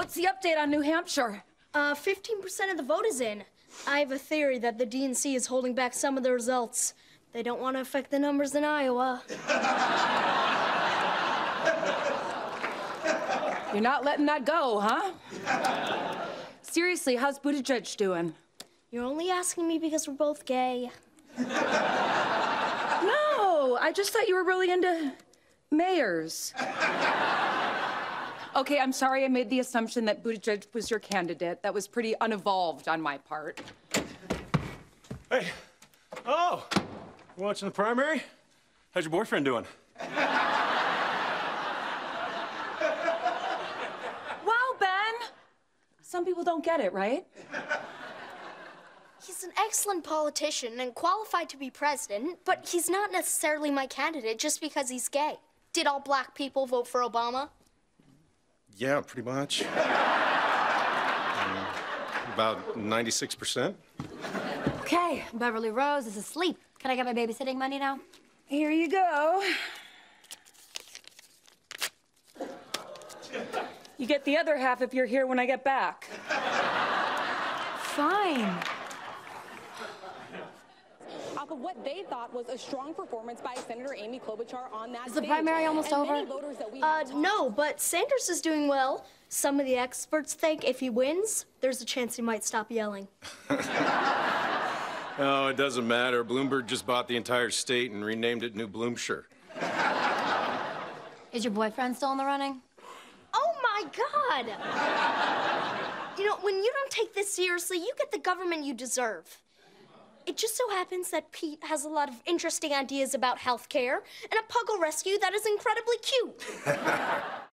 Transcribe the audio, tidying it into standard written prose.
What's the update on New Hampshire? 15% of the vote is in. I have a theory that the DNC is holding back some of the results. They don't want to affect the numbers in Iowa. You're not letting that go, huh? Seriously, how's Buttigieg doing? You're only asking me because we're both gay. No, I just thought you were really into mayors. Okay, I'm sorry I made the assumption that Buttigieg was your candidate. That was pretty unevolved on my part. Hey. Oh, you're watching the primary? How's your boyfriend doing? Wow, Ben. Some people don't get it, right? He's an excellent politician and qualified to be president, but he's not necessarily my candidate just because he's gay. Did all black people vote for Obama? Yeah, pretty much. About 96%. Okay, Beverly Rose is asleep. Can I get my babysitting money now? Here you go. You get the other half if you're here when I get back. Fine. Off of what they thought was a strong performance by Senator Amy Klobuchar on that stage. Is the primary almost over? No, but Sanders is doing well. Some of the experts think if he wins, there's a chance he might stop yelling. Oh, it doesn't matter. Bloomberg just bought the entire state and renamed it New Bloomshire. Is your boyfriend still in the running? Oh, my God! You know, when you don't take this seriously, you get the government you deserve. It just so happens that Pete has a lot of interesting ideas about healthcare and a puggle rescue that is incredibly cute.